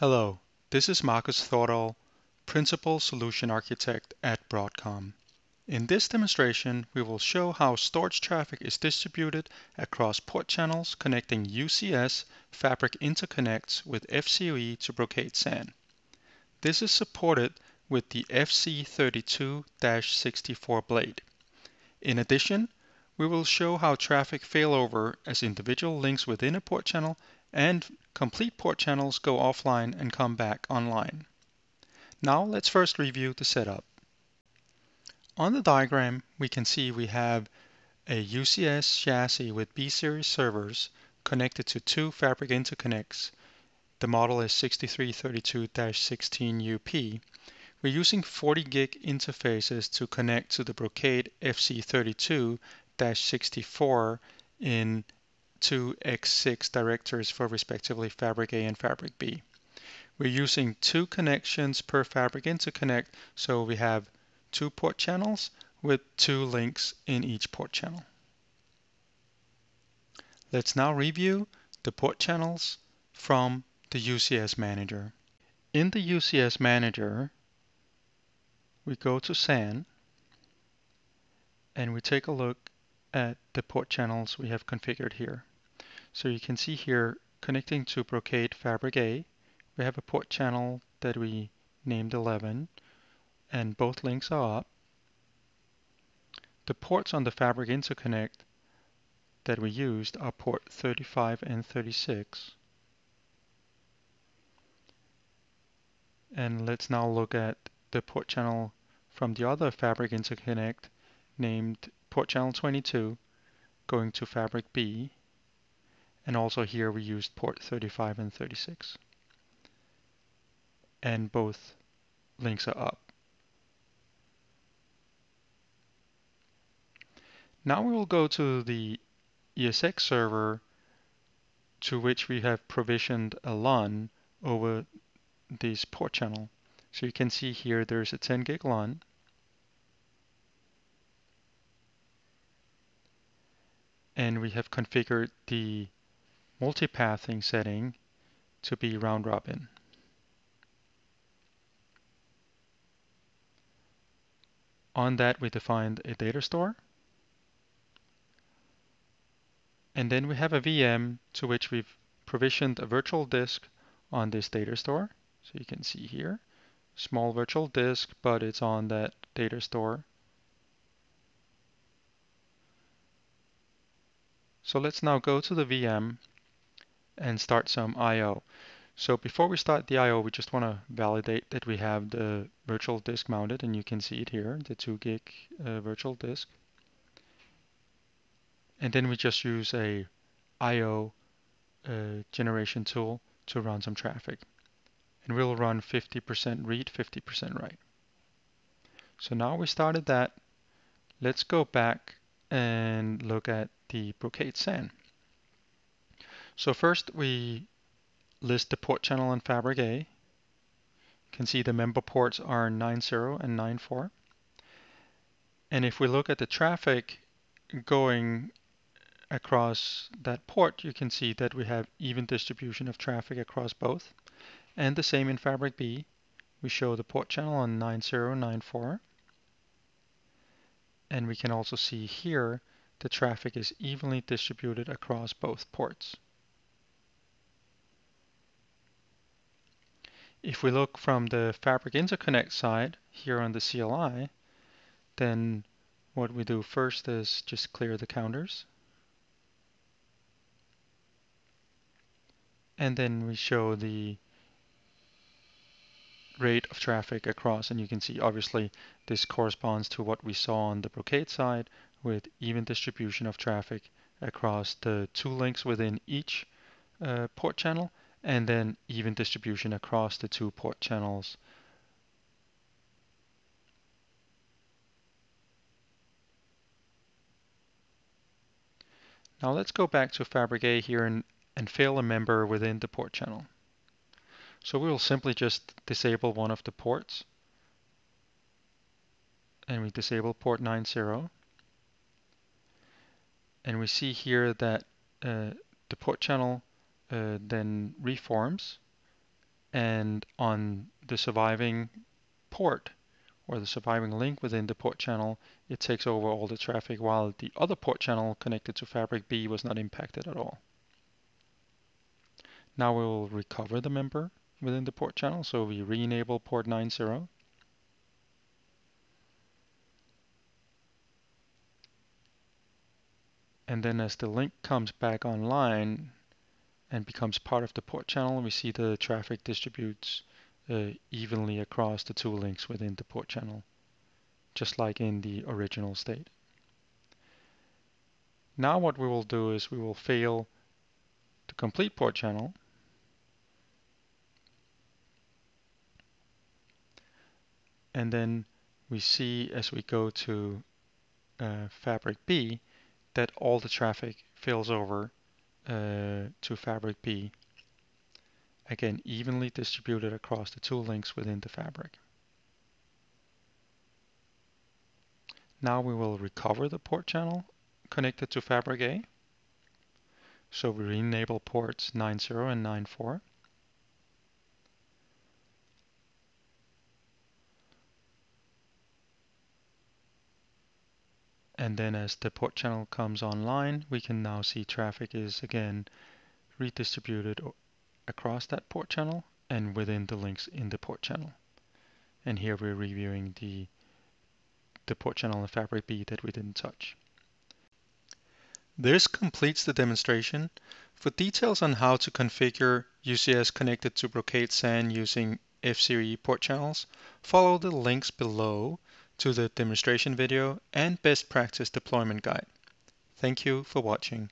Hello, this is Marcus Thordahl, Principal Solution Architect at Broadcom. In this demonstration, we will show how storage traffic is distributed across port channels connecting UCS fabric interconnects with FCoE to Brocade SAN. This is supported with the FC32-64 blade. In addition, we will show how traffic failover as individual links within a port channel and complete port channels go offline and come back online. Now let's first review the setup. On the diagram, we can see we have a UCS chassis with B-series servers connected to two fabric interconnects. The model is 6332-16UP. We're using 40 gig interfaces to connect to the Brocade FC32-64 in two X6 directories for respectively fabric A and fabric B. We're using two connections per fabric interconnect, so we have two port channels with two links in each port channel. Let's now review the port channels from the UCS manager. In the UCS manager, we go to SAN and we take a look at the port channels we have configured here. So you can see here, connecting to Brocade Fabric A, we have a port channel that we named 11, and both links are up. The ports on the Fabric Interconnect that we used are port 35 and 36. And let's now look at the port channel from the other Fabric Interconnect named port channel 22, going to fabric B, and also here we used port 35 and 36. And both links are up. Now we will go to the ESX server, to which we have provisioned a LAN over this port channel. So you can see here there's a 10 gig LAN, and we have configured the multipathing setting to be round robin. On that, we defined a data store, and then we have a VM to which we've provisioned a virtual disk on this data store. So you can see here, small virtual disk, but it's on that data store. So let's now go to the VM and start some I/O. So before we start the I/O, we just want to validate that we have the virtual disk mounted, and you can see it here, the 2 gig virtual disk. And then we just use a I/O generation tool to run some traffic. And we'll run 50% read, 50% write. So now we started that. Let's go back and look at the Brocade SAN. So first we list the port channel on Fabric A. You can see the member ports are 90 and 94. And if we look at the traffic going across that port, you can see that we have even distribution of traffic across both. And the same in Fabric B. We show the port channel on 90 and 94. And we can also see here the traffic is evenly distributed across both ports. If we look from the Fabric Interconnect side here on the CLI, then what we do first is just clear the counters. And then we show the rate of traffic across, and you can see obviously this corresponds to what we saw on the Brocade side with even distribution of traffic across the two links within each port channel, and then even distribution across the two port channels. Now let's go back to Fabric A here and fail a member within the port channel. So we will simply just disable one of the ports, and we disable port 90. And we see here that the port channel then reforms and on the surviving port or the surviving link within the port channel, it takes over all the traffic, while the other port channel connected to fabric B was not impacted at all. Now we will recover the member within the port channel, so we re-enable port 90. And then as the link comes back online and becomes part of the port channel, we see the traffic distributes evenly across the two links within the port channel, just like in the original state. Now what we will do is we will fail the complete port channel, and then we see as we go to fabric B that all the traffic fails over to fabric B, again evenly distributed across the two links within the fabric. Now we will recover the port channel connected to fabric A, so we re-enable ports 90 and 94. And then as the port channel comes online, we can now see traffic is again redistributed across that port channel and within the links in the port channel. And here we're reviewing the port channel in fabric B that we didn't touch. This completes the demonstration. For details on how to configure UCS connected to Brocade SAN using FCoE port channels, follow the links below to the demonstration video and best practice deployment guide. Thank you for watching.